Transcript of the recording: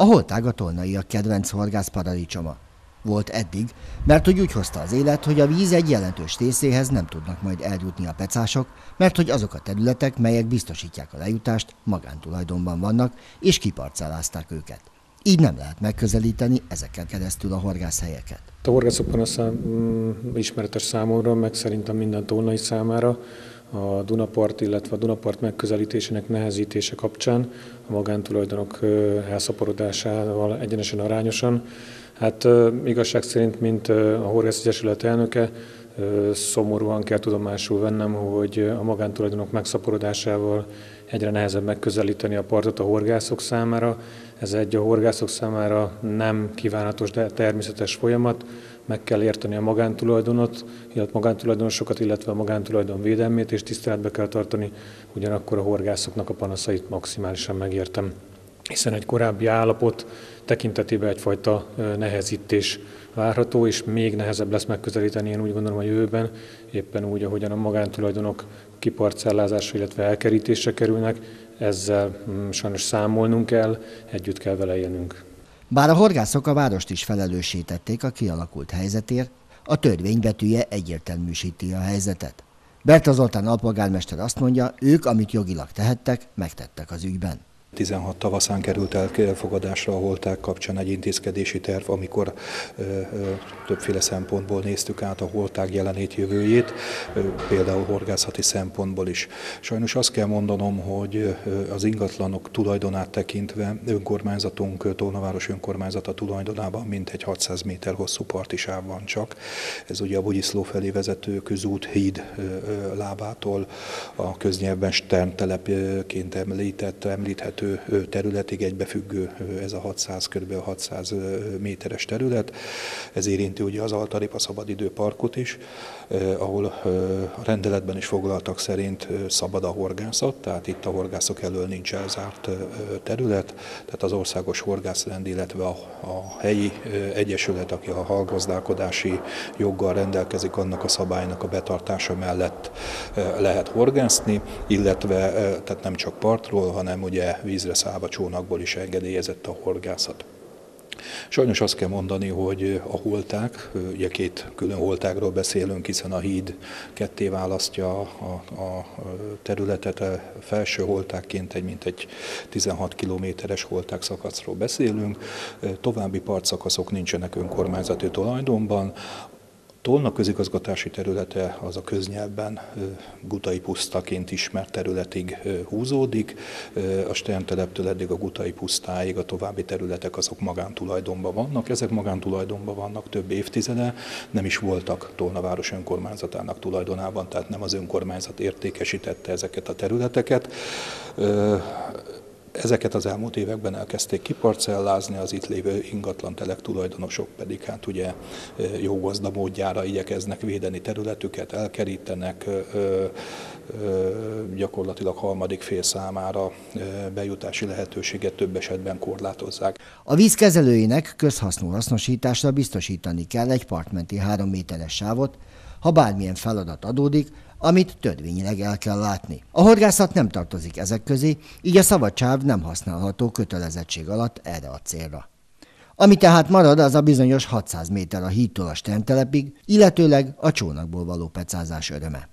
A Holtága-Tolnai a kedvenc horgász paradicsoma. Volt eddig, mert hogy úgy hozta az élet, hogy a víz egy jelentős részéhez nem tudnak majd eljutni a pecások, mert hogy azok a területek, melyek biztosítják a lejutást, magántulajdonban vannak, és kiparcellázták őket. Így nem lehet megközelíteni ezekkel keresztül a horgászhelyeket. A horgászok panasza ismeretes számomra, meg szerintem minden tolnai számára, a Dunapart, illetve a Dunapart megközelítésének nehezítése kapcsán a magántulajdonok elszaporodásával egyenesen arányosan. Hát igazság szerint, mint a Horgász Egyesület elnöke, szomorúan kell tudomásul vennem, hogy a magántulajdonok megszaporodásával egyre nehezebb megközelíteni a partot a horgászok számára. Ez egy a horgászok számára nem kívánatos, de természetes folyamat. Meg kell érteni a magántulajdonot, illetve magántulajdonosokat, illetve a magántulajdon védelmét, és tiszteletbe kell tartani, ugyanakkor a horgászoknak a panaszait maximálisan megértem. Hiszen egy korábbi állapot tekintetében egyfajta nehezítés várható, és még nehezebb lesz megközelíteni, én úgy gondolom, a jövőben, éppen úgy, ahogyan a magántulajdonok kiparcellázása, illetve elkerítésre kerülnek, ezzel sajnos számolnunk kell, együtt kell vele élnünk. Bár a horgászok a várost is felelősítették a kialakult helyzetért, a törvény betűje egyértelműsíti a helyzetet. Bertha Zoltán alpolgármester azt mondja, ők, amit jogilag tehettek, megtettek az ügyben. 16 tavaszán került elfogadásra a Holtág kapcsán egy intézkedési terv, amikor többféle szempontból néztük át a Holtág jelenét, jövőjét, például horgászati szempontból is. Sajnos azt kell mondanom, hogy az ingatlanok tulajdonát tekintve önkormányzatunk, Tolnaváros önkormányzata tulajdonában mintegy 600 méter hosszú partisáv van csak. Ez ugye a Bugyiszló felé vezető közút híd lábától a köznyelvben Stern telepként említhető területig egybefüggő ez a kb. 600 méteres terület. Ez érinti ugye az Altaripa Szabadidőparkot is, ahol a rendeletben is foglaltak szerint szabad a horgászat, tehát itt a horgászok elől nincs elzárt terület, tehát az Országos Horgászrend, illetve a helyi egyesület, aki a halgazdálkodási joggal rendelkezik, annak a szabálynak a betartása mellett lehet horgászni, illetve tehát nem csak partról, hanem ugye vízre szállva csónakból is engedélyezett a horgászat. Sajnos azt kell mondani, hogy a holták, ugye két külön holtágról beszélünk, hiszen a híd ketté választja a területet, a felső holtágként mintegy 16 kilométeres holták szakaszról beszélünk, további partszakaszok nincsenek önkormányzati tulajdonban. Tolna közigazgatási területe az a köznyelvben gutai pusztaként ismert területig húzódik, a Stern teleptől eddig a gutai pusztáig a további területek azok magántulajdonban vannak. Ezek magántulajdonban vannak több évtizede, nem is voltak Tolnaváros önkormányzatának tulajdonában, tehát nem az önkormányzat értékesítette ezeket a területeket. Ezeket az elmúlt években elkezdték kiparcellázni, az itt lévő ingatlan telek tulajdonosok pedig hát ugye jó gazda módjára igyekeznek védeni területüket, elkerítenek, gyakorlatilag harmadik fél számára bejutási lehetőséget több esetben korlátozzák. A vízkezelőinek közhasznú hasznosításra biztosítani kell egy partmenti 3 méteres sávot, ha bármilyen feladat adódik, amit törvényileg el kell látni. A horgászat nem tartozik ezek közé, így a szabad sáv nem használható kötelezettség alatt erre a célra. Ami tehát marad, az a bizonyos 600 méter a hídtól a Stern telepig, illetőleg a csónakból való pecázás öröme.